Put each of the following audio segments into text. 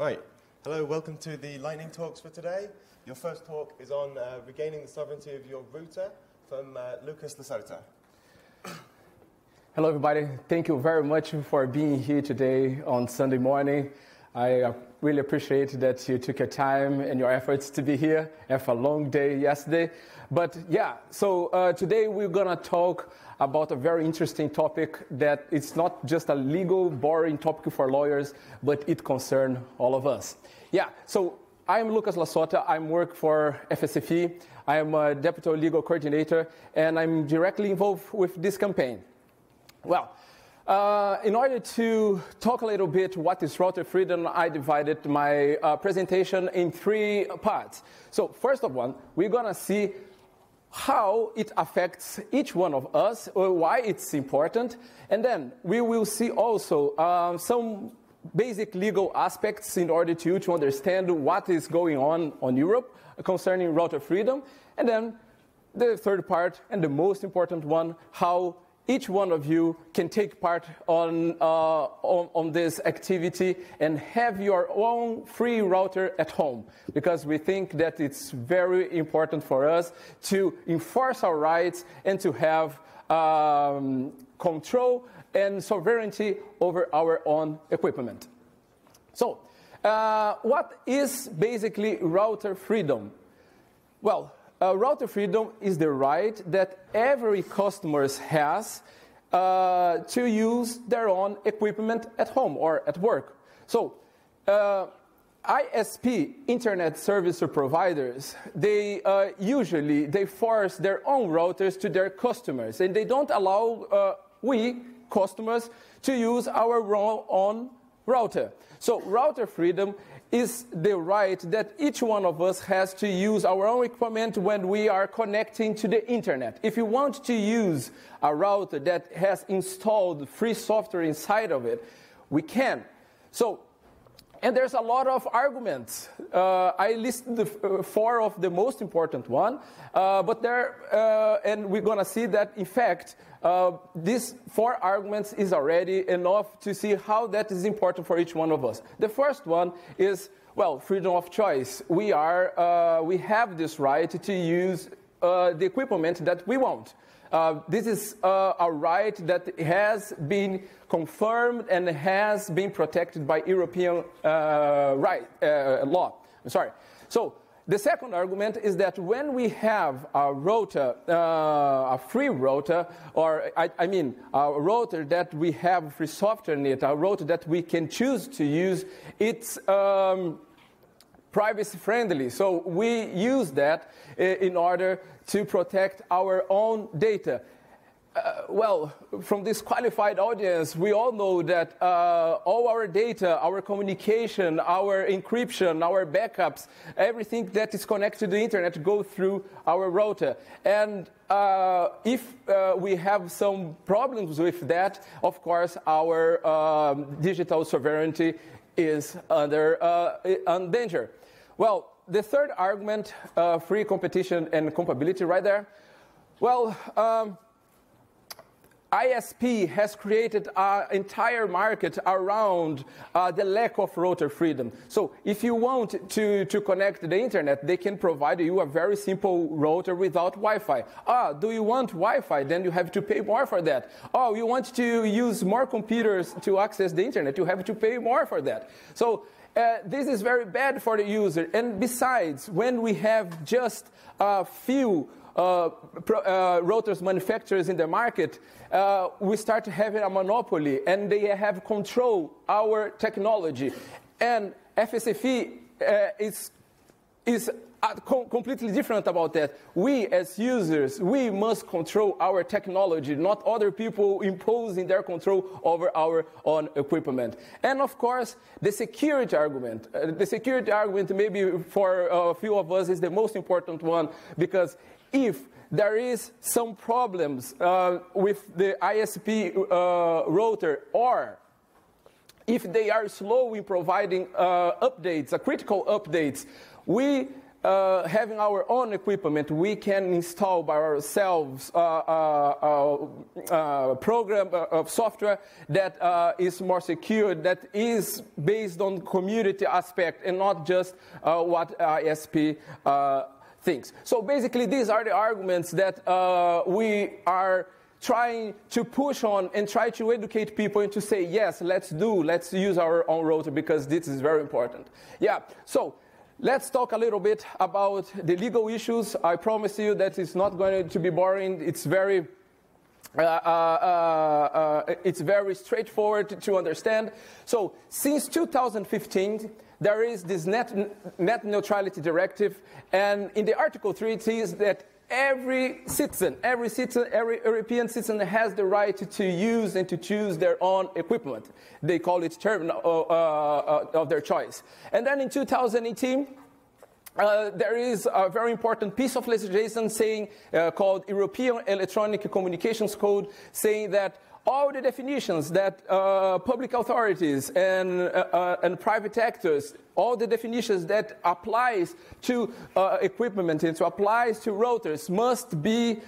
Right. Hello, welcome to the lightning talks for today. Your first talk is on regaining the sovereignty of your router from Lucas Lasota. Hello, everybody. Thank you very much for being here today on Sunday morning. I really appreciate that you took your time and your efforts to be here after a long day yesterday. But yeah, so today we're going to talk about a very interesting topic that it's not just a legal, boring topic for lawyers, but it concerns all of us. Yeah, so I'm Lucas Lasota. I work for FSFE. I am a deputy legal coordinator, and I'm directly involved with this campaign. Well, in order to talk a little bit what is router freedom, I divided my presentation in three parts. So first of all, we're going to see how it affects each one of us, or why it's important. And then we will see also some basic legal aspects in order to you to understand what is going on Europe concerning router freedom. And then the third part, and the most important one, how each one of you can take part on this activity and have your own free router at home, because we think that it's very important for us to enforce our rights and to have control and sovereignty over our own equipment. So what is basically router freedom? Well, router freedom is the right that every customer has to use their own equipment at home or at work. So ISP, internet service providers, they usually force their own routers to their customers, and they don't allow we customers to use our own router. So router freedom is the right that each one of us has to use our own equipment when we are connecting to the internet. If you want to use a router that has installed free software inside of it, we can. So, and there's a lot of arguments. I listed the four of the most important one, but there, and we're gonna see that in fact, these four arguments is already enough to see how that is important for each one of us. The first one is, well, freedom of choice. We are, we have this right to use the equipment that we want. This is a right that has been confirmed and has been protected by European law. I'm sorry. So the second argument is that when we have a router, a free router, or I mean a router that we have free software in it, a router that we can choose to use, it's privacy friendly. So we use that in order to protect our own data. Well, from this qualified audience, we all know that all our data, our communication, our encryption, our backups, everything that is connected to the internet goes through our router. And if we have some problems with that, of course, our digital sovereignty is under danger. Well, the third argument, free competition and comparability right there. Well, ISP has created an entire market around the lack of router freedom. So if you want to connect to the internet, they can provide you a very simple router without Wi-Fi. Ah, do you want Wi-Fi? Then you have to pay more for that. Oh, you want to use more computers to access the internet? You have to pay more for that. So this is very bad for the user. And besides, when we have just a few routers manufacturers in the market, we start having a monopoly, and they have control our technology. And FSFE is completely different about that. We as users, we must control our technology, not other people imposing their control over our own equipment. And of course, the security argument. The security argument maybe for a few of us is the most important one, because if there is some problems with the ISP router, or if they are slow in providing updates, critical updates, we having our own equipment, we can install by ourselves program of software that is more secure, that is based on community aspect and not just what ISP thinks. So basically, these are the arguments that we are trying to push on and try to educate people and to say, yes, let's use our own router because this is very important. Yeah, so let's talk a little bit about the legal issues. I promise you that it's not going to be boring. It's very straightforward to understand. So since 2015, there is this net neutrality directive, and in the Article 3 it says that every European citizen has the right to use and to choose their own equipment. They call it terminal of their choice. And then in 2018, there is a very important piece of legislation saying, called European Electronic Communications Code, saying that all the definitions that public authorities and private actors, all the definitions that applies to equipment and to applies to routers must be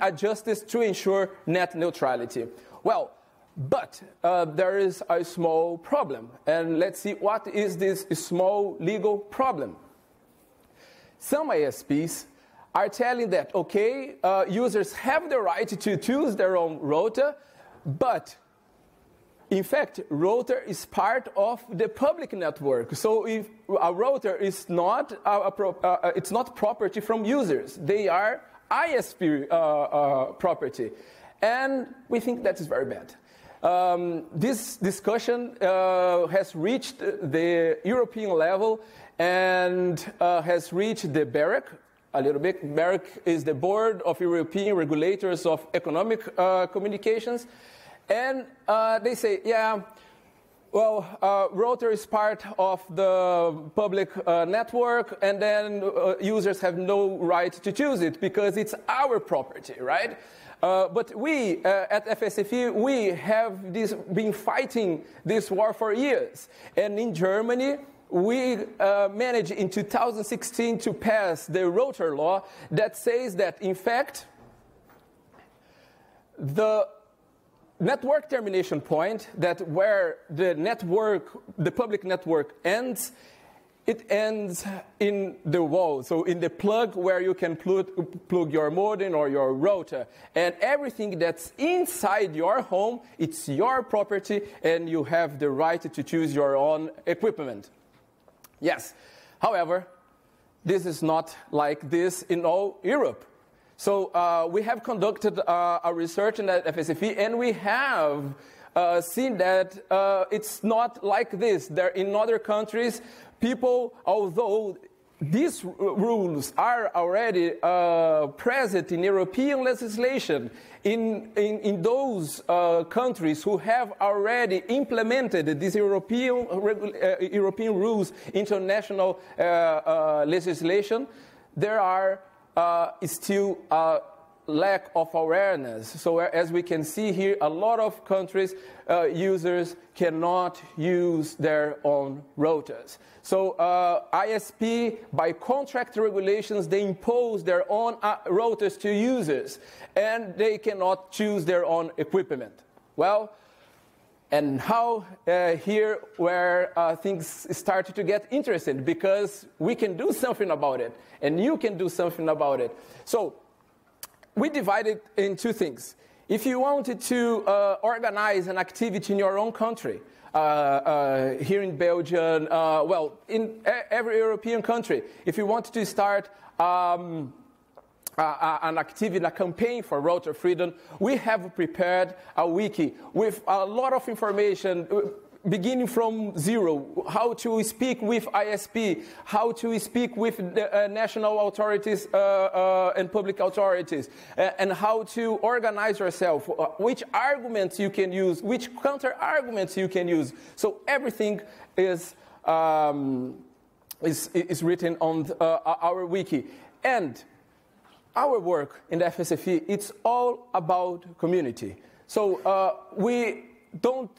adjusted to ensure net neutrality. Well, but there is a small problem, and let's see what is this small legal problem. Some ISPs are telling that, okay, users have the right to choose their own router, but in fact, router is part of the public network. So if a router is not, it's not property from users. They are ISP property. And we think that is very bad. This discussion has reached the European level and has reached the BEREC. A little bit. BEREC is the Board of European Regulators of Economic Communications. And they say, yeah, well, router is part of the public network, and then users have no right to choose it because it's our property, right? But we at FSFE, we have been fighting this war for years. And in Germany, we managed in 2016 to pass the router law that says that, in fact, the network termination point, that where the network, the public network ends, it ends in the wall, so in the plug where you can plug your modem or your router. And everything that's inside your home, it's your property, and you have the right to choose your own equipment. Yes, however, this is not like this in all Europe. So we have conducted a research in the FSFE, and we have seen that it's not like this. There, in other countries, people, although these rules are already present in European legislation, in those countries who have already implemented these European rules into national legislation, there are still a lack of awareness. So as we can see here, a lot of countries, users cannot use their own routers. So ISP, by contract regulations, they impose their own routers to users, and they cannot choose their own equipment. Well, and how here where things started to get interesting, because we can do something about it, and you can do something about it. So we divided it in two things. If you wanted to organize an activity in your own country, here in Belgium, well, in every European country, if you wanted to start an activity, a campaign for router freedom, we have prepared a wiki with a lot of information, beginning from zero, how to speak with ISP, how to speak with the, national authorities and public authorities, and how to organize yourself, which arguments you can use, which counter-arguments you can use. So everything is written on our wiki. And our work in the FSFE, it's all about community. So we don't,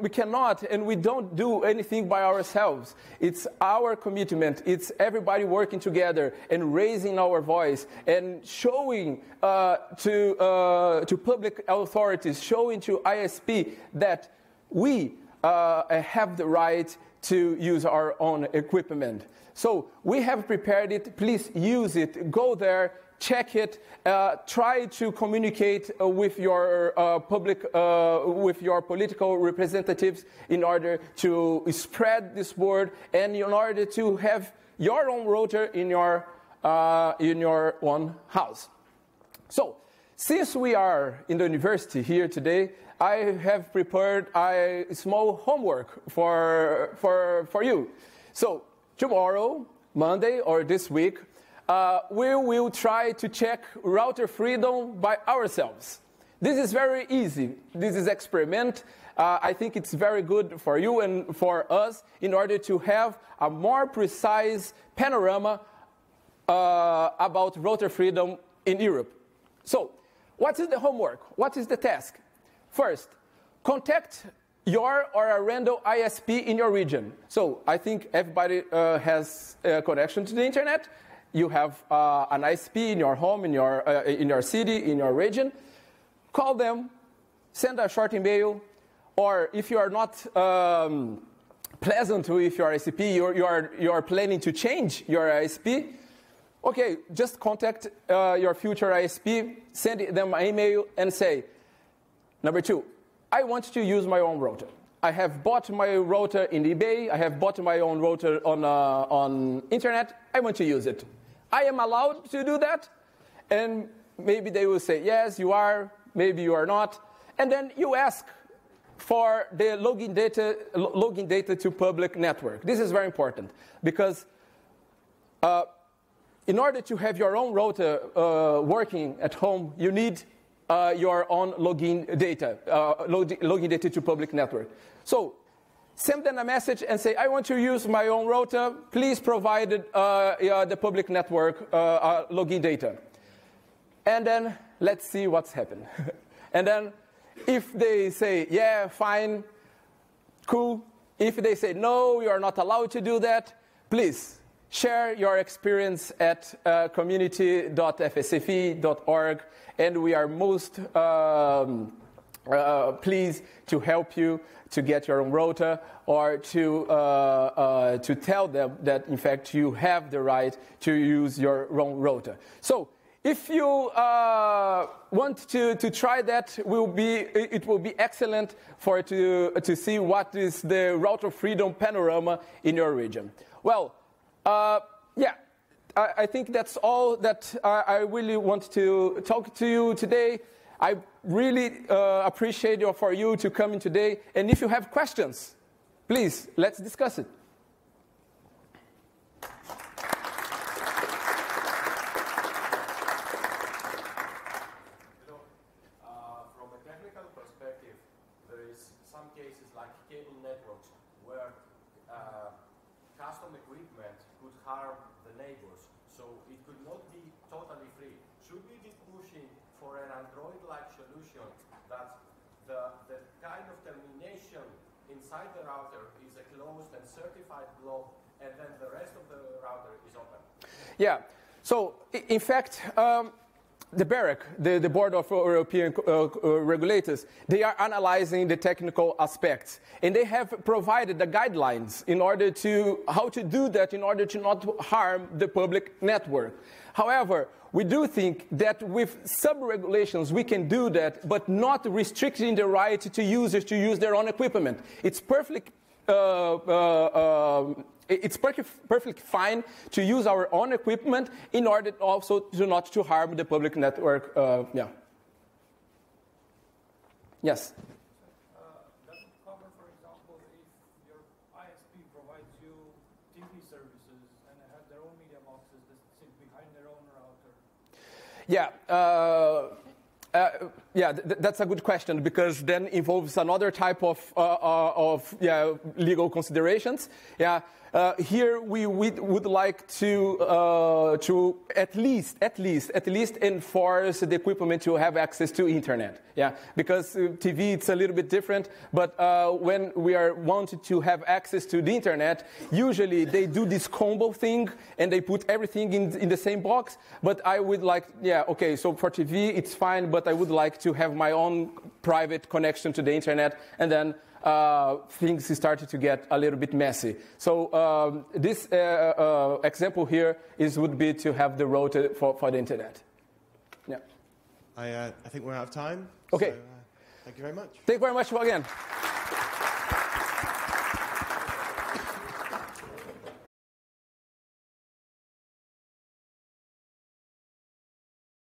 we cannot, and we don't do anything by ourselves. It's our commitment. It's everybody working together and raising our voice and showing to public authorities, showing to ISP that we have the right to use our own equipment. So we have prepared it. Please use it. Go there. Check it. Try to communicate with your political representatives in order to spread this word and in order to have your own router in your own house. So, since we are in the university here today, I have prepared a small homework for you. So tomorrow, Monday, or this week, we will try to check router freedom by ourselves. This is very easy. This is experiment. I think it's very good for you and for us in order to have a more precise panorama about router freedom in Europe. So what is the homework? What is the task? First, contact your or a random ISP in your region. So I think everybody has a connection to the internet. You have an ISP in your home, in your city, in your region. Call them, send a short email, or if you are not pleasant with your ISP, you are planning to change your ISP, okay, just contact your future ISP, send them an email and say, number two, I want to use my own router. I have bought my router in eBay. I have bought my own router on internet. I want to use it. I am allowed to do that? And maybe they will say, yes, you are, maybe you are not. And then you ask for the login data to public network. This is very important because in order to have your own router working at home, you need your own login data to public network. So send them a message and say, I want to use my own router. Please provide the public network login data. And then let's see what's happened. And then if they say, yeah, fine, cool. If they say, no, you are not allowed to do that, please share your experience at community.fsfe.org. And we are most pleased to help you to get your own router or to tell them that, in fact, you have the right to use your own router. So if you want to try that, it will be excellent for to see what is the router freedom panorama in your region. Well, yeah. I think that's all that I really want to talk to you today. I really appreciate for you to come in today. And if you have questions, please, let's discuss it. From a technical perspective, there is some cases like cable networks where custom equipment could harm the neighbors, so it could not be totally free. Should we be pushing for an Android-like solution that the kind of termination inside the router is a closed and certified block, and then the rest of the router is open? Yeah, so in fact, the BEREC, the Board of European Regulators, they are analyzing the technical aspects. And they have provided the guidelines in order to how to do that in order to not harm the public network. However, we do think that with sub-regulations we can do that, but not restricting the right to users to use their own equipment. It's perfect. It's perfectly fine to use our own equipment in order also to not to harm the public network. Yeah. Yes. Does it cover, for example, if your ISP provides you TV services and they have their own media boxes that sit behind their own router? Yeah. Yeah, that's a good question, because then involves another type of legal considerations. Yeah, here we would like to at least enforce the equipment to have access to internet. Yeah, because TV it's a little bit different, but when we are wanted to have access to the internet, usually they do this combo thing and they put everything in the same box. But I would like, yeah, okay, so for TV it's fine, but I would like to have my own private connection to the internet, and then things started to get a little bit messy. So this example here would be to have the router for the internet. Yeah. I think we're out of time. Okay. So, thank you very much. Thank you very much again.